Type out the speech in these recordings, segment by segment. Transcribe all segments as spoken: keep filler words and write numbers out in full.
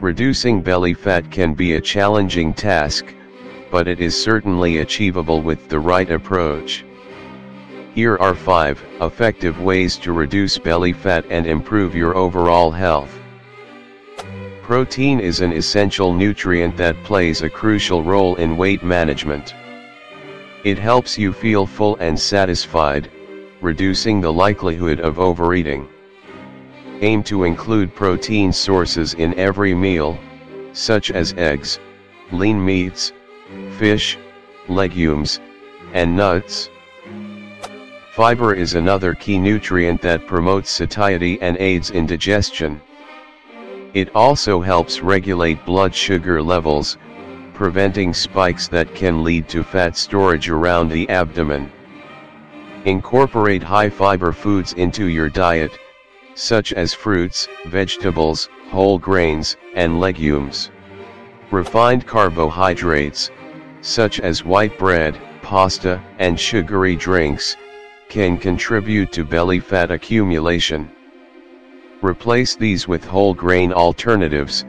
Reducing belly fat can be a challenging task, but it is certainly achievable with the right approach. Here are five effective ways to reduce belly fat and improve your overall health. Protein is an essential nutrient that plays a crucial role in weight management. It helps you feel full and satisfied, reducing the likelihood of overeating. Aim to include protein sources in every meal, such as eggs, lean meats, fish, legumes, and nuts. Fiber is another key nutrient that promotes satiety and aids in digestion. It also helps regulate blood sugar levels, preventing spikes that can lead to fat storage around the abdomen. Incorporate high-fiber foods into your diet, such as fruits, vegetables, whole grains, and legumes. Refined carbohydrates, such as white bread, pasta, and sugary drinks, can contribute to belly fat accumulation. Replace these with whole grain alternatives,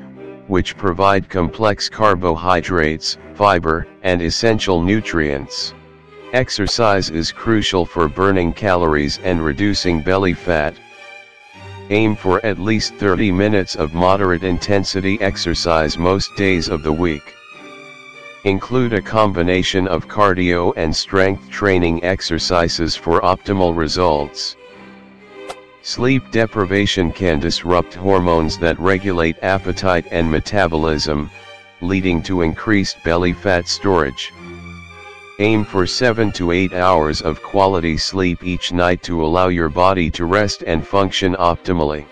which provide complex carbohydrates, fiber, and essential nutrients. Exercise is crucial for burning calories and reducing belly fat. Aim for at least thirty minutes of moderate intensity exercise most days of the week. Include a combination of cardio and strength training exercises for optimal results. Sleep deprivation can disrupt hormones that regulate appetite and metabolism, leading to increased belly fat storage. Aim for seven to eight hours of quality sleep each night to allow your body to rest and function optimally.